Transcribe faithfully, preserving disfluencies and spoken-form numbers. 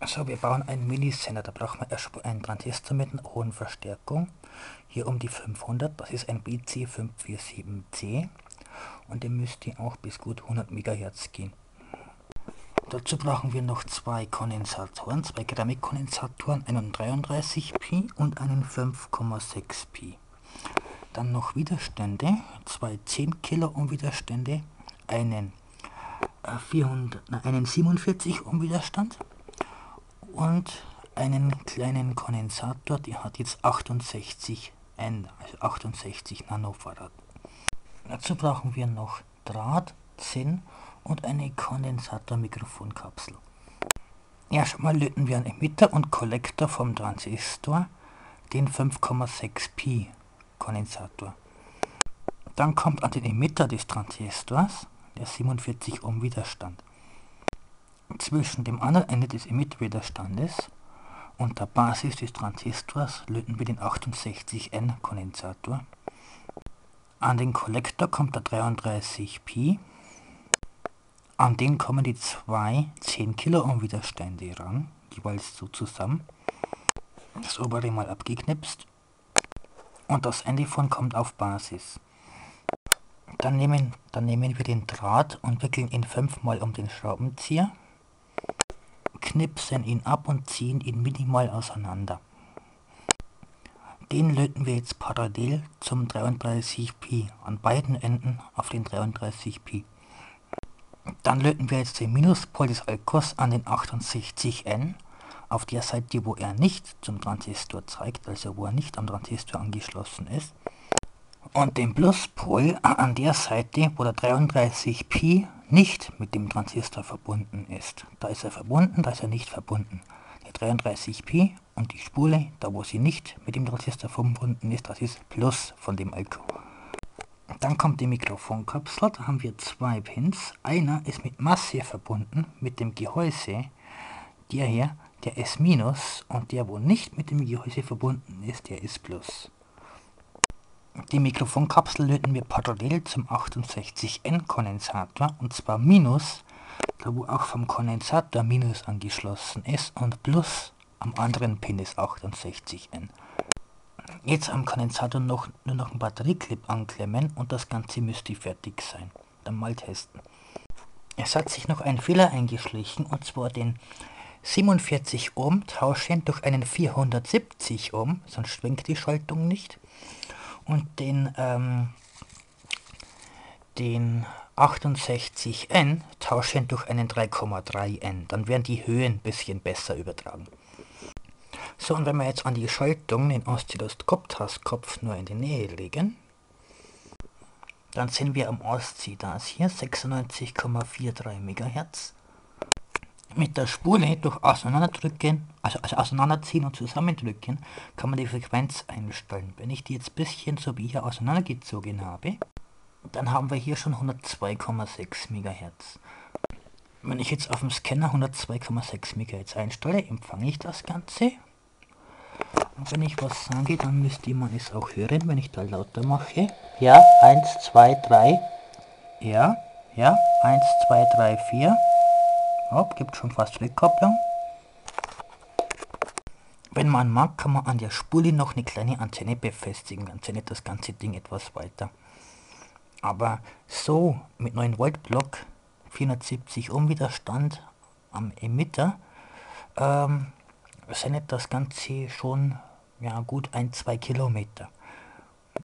Also wir bauen einen Mini-Sender, da brauchen wir erstmal einen Transistor mit einer hohen Verstärkung. Hier um die fünfhundert, das ist ein B C fünf vier sieben C und der müsste auch bis gut hundert Megahertz gehen. Dazu brauchen wir noch zwei Kondensatoren, zwei Keramikkondensatoren, einen dreiunddreißig Pi und einen fünf Komma sechs Pi. Dann noch Widerstände, zwei zehn Kiloohm Widerstände, einen, vierhundert, nein, einen siebenundvierzig Ohm Widerstand und einen kleinen Kondensator, der hat jetzt achtundsechzig N, also achtundsechzig Nanofarad. Dazu brauchen wir noch Draht, Zinn und eine Kondensator-Mikrofonkapsel. Erstmal löten wir an Emitter und Kollektor vom Transistor den fünf Komma sechs Pi Kondensator. Dann kommt an den Emitter des Transistors der siebenundvierzig Ohm Widerstand. Zwischen dem anderen Ende des Emittwiderstandes und der Basis des Transistors löten wir den achtundsechzig N Kondensator. An den Kollektor kommt der dreiunddreißig Pi. An den kommen die zwei zehn Kiloohm Widerstände ran, jeweils so zusammen. Das obere mal abgeknipst. Und das Ende von kommt auf Basis. Dann nehmen, dann nehmen wir den Draht und wickeln ihn fünfmal um den Schraubenzieher, knipsen ihn ab und ziehen ihn minimal auseinander. Den löten wir jetzt parallel zum dreiunddreißig Pi, an beiden Enden auf den dreiunddreißig Pi. Dann löten wir jetzt den Minuspol des Alkos an den achtundsechzig N, auf der Seite, wo er nicht zum Transistor zeigt, also wo er nicht am Transistor angeschlossen ist. Und den Pluspol an der Seite, wo der dreiunddreißig Pi nicht mit dem Transistor verbunden ist. Da ist er verbunden, da ist er nicht verbunden. Der dreiunddreißig Pi und die Spule, da wo sie nicht mit dem Transistor verbunden ist, das ist Plus von dem Alko. Dann kommt die Mikrofonkapsel, da haben wir zwei Pins. Einer ist mit Masse verbunden, mit dem Gehäuse. Der hier, der ist Minus und der, wo nicht mit dem Gehäuse verbunden ist, der ist Plus. Die Mikrofonkapsel löten wir parallel zum achtundsechzig N Kondensator und zwar Minus, da wo auch vom Kondensator Minus angeschlossen ist und Plus am anderen Pin des achtundsechzig N. Jetzt am Kondensator noch, nur noch einen Batterieclip anklemmen und das Ganze müsste fertig sein. Dann mal testen. Es hat sich noch ein Fehler eingeschlichen und zwar den siebenundvierzig Ohm tauschen durch einen vierhundertsiebzig Ohm, sonst schwenkt die Schaltung nicht. Und den, ähm, den achtundsechzig N tauschen durch einen drei Komma drei N. Dann werden die Höhen ein bisschen besser übertragen. So, und wenn wir jetzt an die Schaltung den Oszilloskoptastkopf nur in die Nähe legen, dann sind wir am Oszi, das hier, sechsundneunzig Komma vier drei Megahertz. Mit der Spule durch Auseinanderdrücken, also, also Auseinanderziehen und Zusammendrücken, kann man die Frequenz einstellen. Wenn ich die jetzt ein bisschen so wie hier auseinandergezogen habe, dann haben wir hier schon hundertzwei Komma sechs Megahertz. Wenn ich jetzt auf dem Scanner hundertzwei Komma sechs Megahertz einstelle, empfange ich das Ganze. Und wenn ich was sage, dann müsste man es auch hören, wenn ich da lauter mache. Ja, eins, zwei, drei. Ja, ja, eins, zwei, drei, vier. Hopp, gibt schon fast Rückkopplung. Wenn man mag, kann man an der Spule noch eine kleine Antenne befestigen, dann sendet das ganze Ding etwas weiter. Aber so, mit neun Volt Block, vierhundertsiebzig Ohm Widerstand am Emitter, ähm, sendet das Ganze schon ja, gut ein bis zwei Kilometer.